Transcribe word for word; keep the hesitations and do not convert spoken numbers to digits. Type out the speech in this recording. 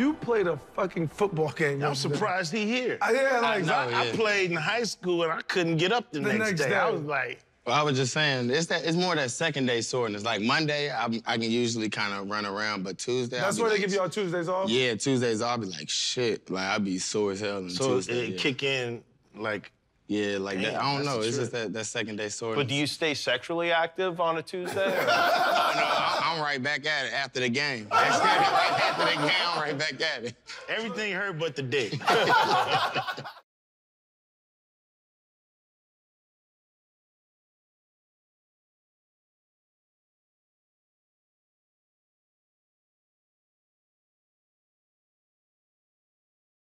You played a fucking football game. I'm surprised he here. I, yeah, like, I, know, I, yeah. I played in high school and I couldn't get up the, the next, next day. day. I was like... Well, I was just saying, it's that it's more that second day soreness. Like Monday, I, I can usually kind of run around, but Tuesday. That's where like, they give y'all Tuesdays off. Yeah, Tuesdays off. I'll be like shit. Like I'll be sore as hell on so Tuesday. So it yeah. kick in like. Yeah, like damn, that. I don't know. It's just that, that second day soreness. But do you stay sexually active on a Tuesday? Or... no, no, I'm right back at it after the game. That's right after the game, I'm right back at it. Everything hurt but the dick.